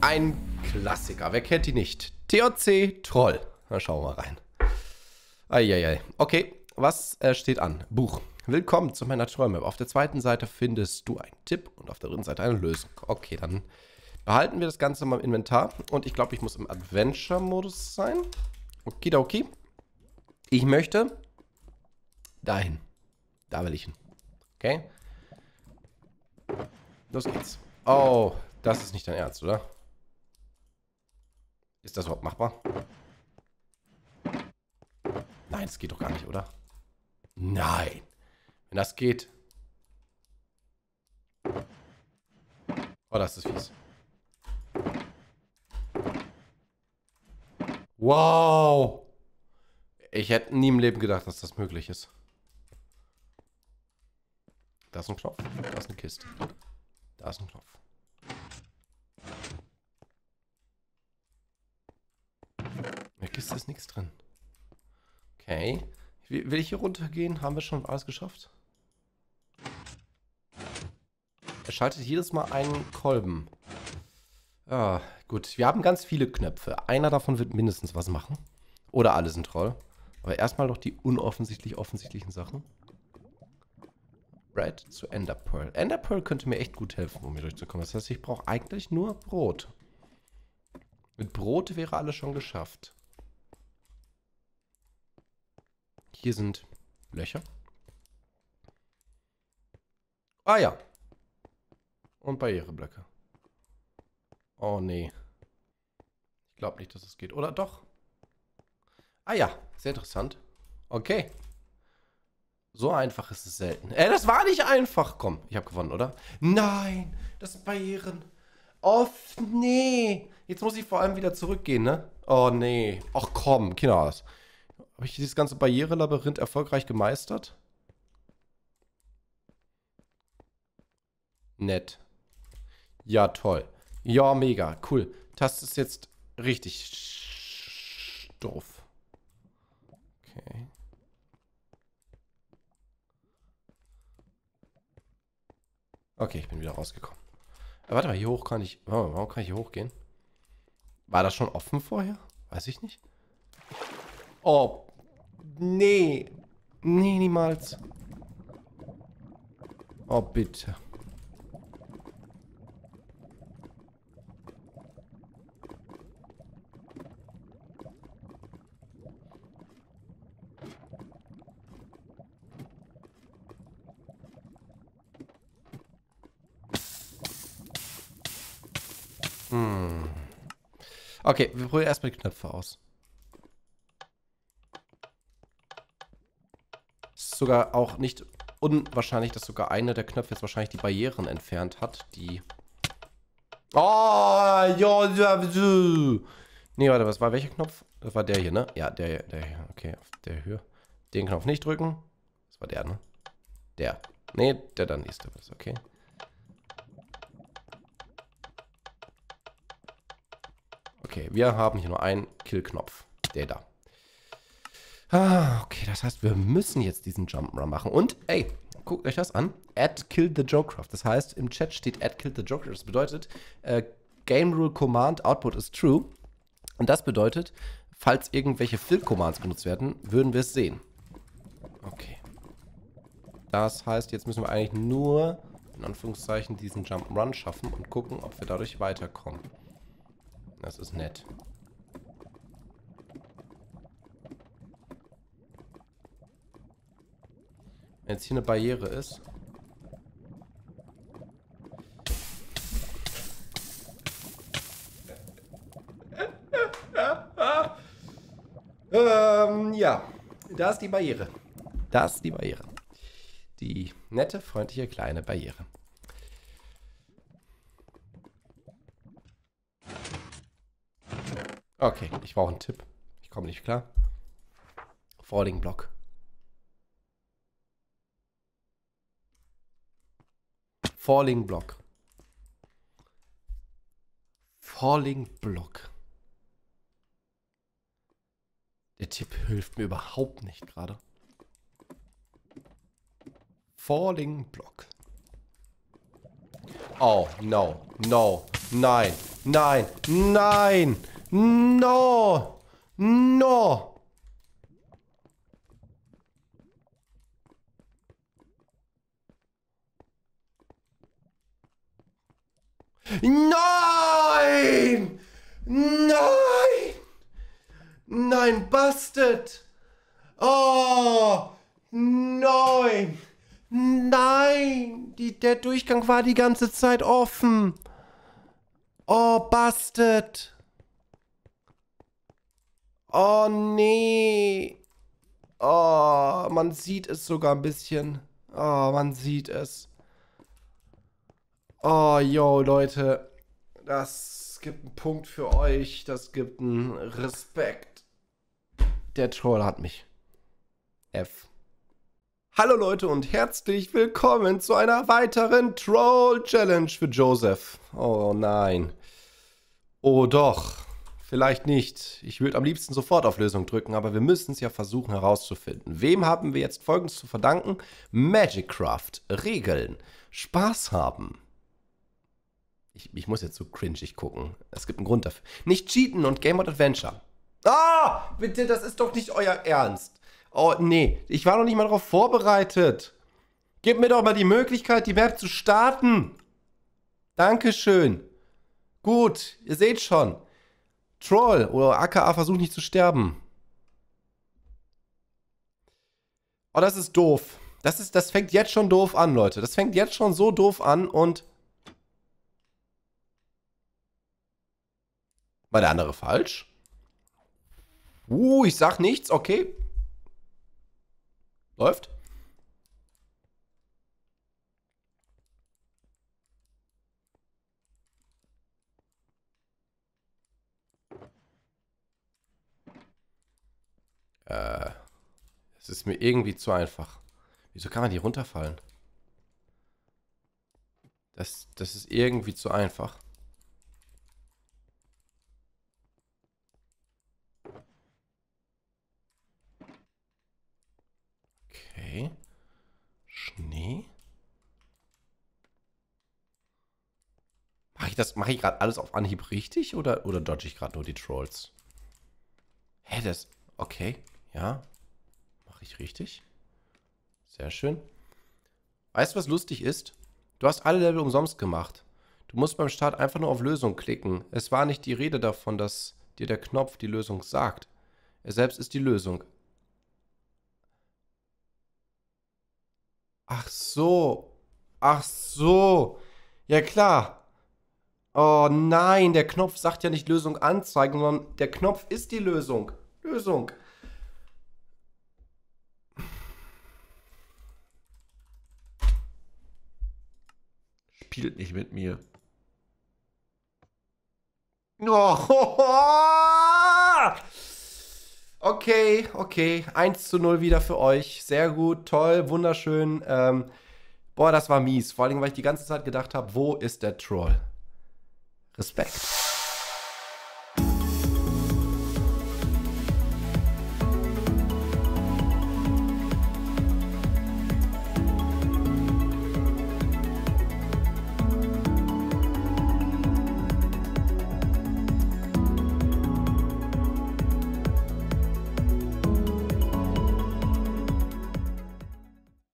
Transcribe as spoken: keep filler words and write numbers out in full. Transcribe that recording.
ein Klassiker. Wer kennt die nicht? T O C Troll. Na, schauen wir mal rein. Eieiei. Okay, was äh, steht an? Buch. Willkommen zu meiner Trollmap. Auf der zweiten Seite findest du einen Tipp und auf der dritten Seite eine Lösung. Okay, dann behalten wir das Ganze mal im Inventar. Und ich glaube, ich muss im Adventure-Modus sein. Okay, da okay. Ich möchte dahin. Da will ich hin. Okay. Los geht's. Oh, das ist nicht dein Ernst, oder? Ist das überhaupt machbar? Nein, es geht doch gar nicht, oder? Nein. Wenn das geht. Oh, das ist fies. Wow. Ich hätte nie im Leben gedacht, dass das möglich ist. Da ist ein Knopf. Da ist eine Kiste. Da ist ein Knopf. In der Kiste ist nichts drin. Okay. Will ich hier runtergehen? Haben wir schon alles geschafft? Er schaltet jedes Mal einen Kolben. Ah, gut. Wir haben ganz viele Knöpfe. Einer davon wird mindestens was machen. Oder alle sind Troll. Aber erstmal noch die unoffensichtlich offensichtlichen Sachen. Bread zu Ender Pearl. Ender Pearl könnte mir echt gut helfen, um hier durchzukommen. Das heißt, ich brauche eigentlich nur Brot. Mit Brot wäre alles schon geschafft. Hier sind Löcher. Ah ja. Und Barriereblöcke. Oh nee. Ich glaube nicht, dass es geht. Oder doch? Ah ja, sehr interessant. Okay. So einfach ist es selten. Ey, das war nicht einfach. Komm, ich habe gewonnen, oder? Nein, das sind Barrieren. Oh, nee. Jetzt muss ich vor allem wieder zurückgehen, ne? Oh, nee. Ach komm, Kinder. Habe ich dieses ganze Barriere-Labyrinth erfolgreich gemeistert? Nett. Ja, toll. Ja, mega. Cool. Das ist jetzt richtig doof. Okay. Okay, ich bin wieder rausgekommen. Aber warte mal, hier hoch kann ich... Warum, warum kann ich hier hochgehen? War das schon offen vorher? Weiß ich nicht. Oh, nee. Nee, niemals. Oh, bitte. Okay, wir probieren erstmal die Knöpfe aus. Es ist sogar auch nicht unwahrscheinlich, dass sogar einer der Knöpfe jetzt wahrscheinlich die Barrieren entfernt hat, die... Oh! Ja, ja, nee, warte, was war welcher Knopf? Das war der hier, ne? Ja, der hier, der hier. Okay, auf der Höhe. Den Knopf nicht drücken. Das war der, ne? Der. Nee, der dann nächste ist, okay. Okay, wir haben hier nur einen Kill-Knopf. Der da. Ah, okay, das heißt, wir müssen jetzt diesen Jump Run machen. Und, ey, guckt euch das an. Add Kill the Jokercraft. Das heißt, im Chat steht Add Kill the Joker. Das bedeutet, äh, Game Rule Command Output is true. Und das bedeutet, falls irgendwelche Fill-Commands benutzt werden, würden wir es sehen. Okay. Das heißt, jetzt müssen wir eigentlich nur, in Anführungszeichen, diesen Jump Run schaffen und gucken, ob wir dadurch weiterkommen. Das ist nett. Wenn jetzt hier eine Barriere ist. ähm, ja. Da ist die Barriere. Da ist die Barriere. Die nette, freundliche, kleine Barriere. Okay, ich brauche einen Tipp. Ich komme nicht klar. Falling Block. Falling Block. Falling Block. Der Tipp hilft mir überhaupt nicht gerade. Falling Block. Oh, no, no, nein, Nein. Nein. No. No. Nein! Nein! Nein, busted! Oh! Nein! Nein! Die, der Durchgang war die ganze Zeit offen! Oh, busted! Oh, nee! Oh, man sieht es sogar ein bisschen. Oh, man sieht es. Oh, yo, Leute. Das gibt einen Punkt für euch. Das gibt einen Respekt. Der Troll hat mich. F. Hallo, Leute, und herzlich willkommen zu einer weiteren Troll-Challenge für Joseph. Oh, nein. Oh, doch. Vielleicht nicht. Ich würde am liebsten sofort auf Lösung drücken, aber wir müssen es ja versuchen herauszufinden. Wem haben wir jetzt Folgendes zu verdanken? Magicraft. Regeln. Spaß haben. Ich, ich muss jetzt so cringig gucken. Es gibt einen Grund dafür. Nicht cheaten und Game of Adventure. Ah! Bitte, das ist doch nicht euer Ernst. Oh, nee. Ich war noch nicht mal darauf vorbereitet. Gebt mir doch mal die Möglichkeit, die Map zu starten. Dankeschön. Gut, ihr seht schon. Troll oder aka versucht nicht zu sterben. Oh, das ist doof. Das ist, das fängt jetzt schon doof an, Leute. Das fängt jetzt schon so doof an und... War der andere falsch? Uh, ich sag nichts, okay. Läuft. Äh, es ist mir irgendwie zu einfach. Wieso kann man hier runterfallen? Das, das ist irgendwie zu einfach. Schnee. Mache ich das, mache ich gerade alles auf Anhieb richtig oder, oder dodge ich gerade nur die Trolls? Hä, das, okay, ja, mache ich richtig. Sehr schön. Weißt du, was lustig ist? Du hast alle Level umsonst gemacht. Du musst beim Start einfach nur auf Lösung klicken. Es war nicht die Rede davon, dass dir der Knopf die Lösung sagt. Er selbst ist die Lösung. Ach so. Ach so. Ja, klar. Oh nein, der Knopf sagt ja nicht Lösung anzeigen, sondern der Knopf ist die Lösung. Lösung. Spielt nicht mit mir. Oh. Okay, okay. eins zu null wieder für euch. Sehr gut, toll, wunderschön. Ähm, boah, das war mies. Vor allem, weil ich die ganze Zeit gedacht habe, wo ist der Troll? Respekt.